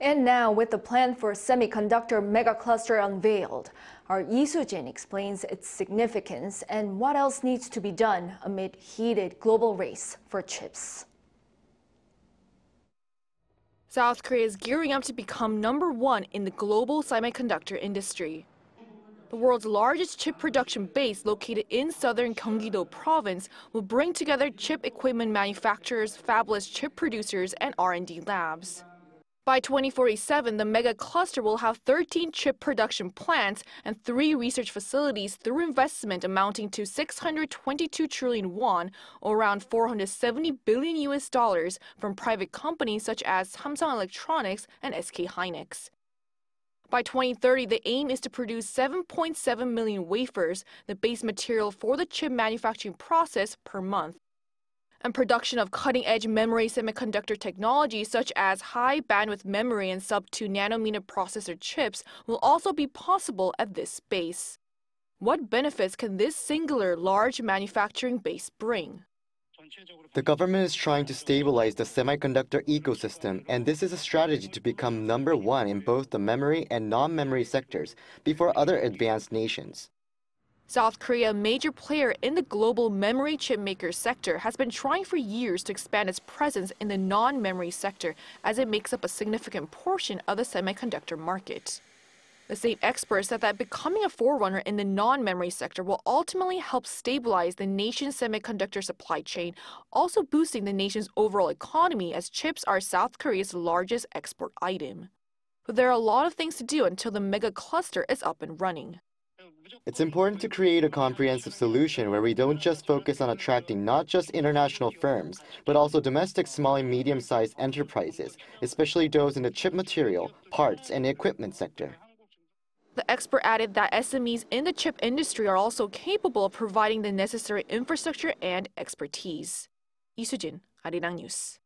And now, with the plan for semiconductor megacluster unveiled, our Lee Soo-jin explains its significance and what else needs to be done amid heated global race for chips. South Korea is gearing up to become #1 in the global semiconductor industry. The world's largest chip production base, located in southern Gyeonggi-do province, will bring together chip equipment manufacturers, fabless chip producers, and R&D labs. By 2047, the mega cluster will have 13 chip production plants and 3 research facilities through investment amounting to 622 trillion won, or around $470 billion, from private companies such as Samsung Electronics and SK Hynix. By 2030, the aim is to produce 7.7 million wafers, the base material for the chip manufacturing process, per month. And production of cutting-edge memory semiconductor technology such as high-bandwidth memory and sub-2-nanometer processor chips will also be possible at this base. What benefits can this singular large manufacturing base bring? The government is trying to stabilize the semiconductor ecosystem, and this is a strategy to become #1 in both the memory and non-memory sectors before other advanced nations. South Korea, a major player in the global memory chipmaker sector, has been trying for years to expand its presence in the non-memory sector, as it makes up a significant portion of the semiconductor market. The same experts said that becoming a forerunner in the non-memory sector will ultimately help stabilize the nation's semiconductor supply chain, also boosting the nation's overall economy, as chips are South Korea's largest export item. But there are a lot of things to do until the mega cluster is up and running. It's important to create a comprehensive solution where we don't just focus on attracting not just international firms, but also domestic small and medium-sized enterprises, especially those in the chip material, parts, and equipment sector. The expert added that SMEs in the chip industry are also capable of providing the necessary infrastructure and expertise. Lee Soo-jin, Arirang News.